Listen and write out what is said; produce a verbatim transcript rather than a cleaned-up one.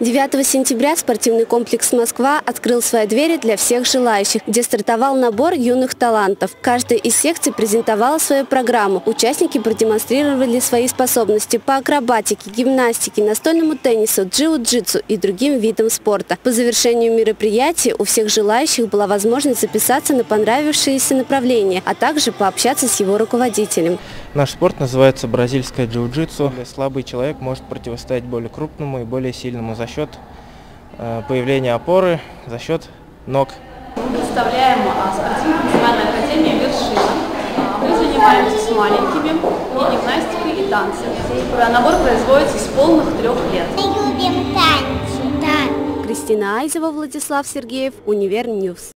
девятого сентября спортивный комплекс «Москва» открыл свои двери для всех желающих, где стартовал набор юных талантов. Каждая из секций презентовала свою программу. Участники продемонстрировали свои способности по акробатике, гимнастике, настольному теннису, джиу-джитсу и другим видам спорта. По завершению мероприятия у всех желающих была возможность записаться на понравившиеся направления, а также пообщаться с его руководителем. Наш спорт называется бразильское джиу-джитсу. Слабый человек может противостоять более крупному и более сильному за счет появления опоры, за счет ног. Мы представляем спортивно-национальную академию «Вершина». Мы занимаемся с маленькими и гимнастикой, и танцами. Набор производится с полных трех лет. Мы любим танцы. Кристина Айзева, Владислав Сергеев, Универньюс.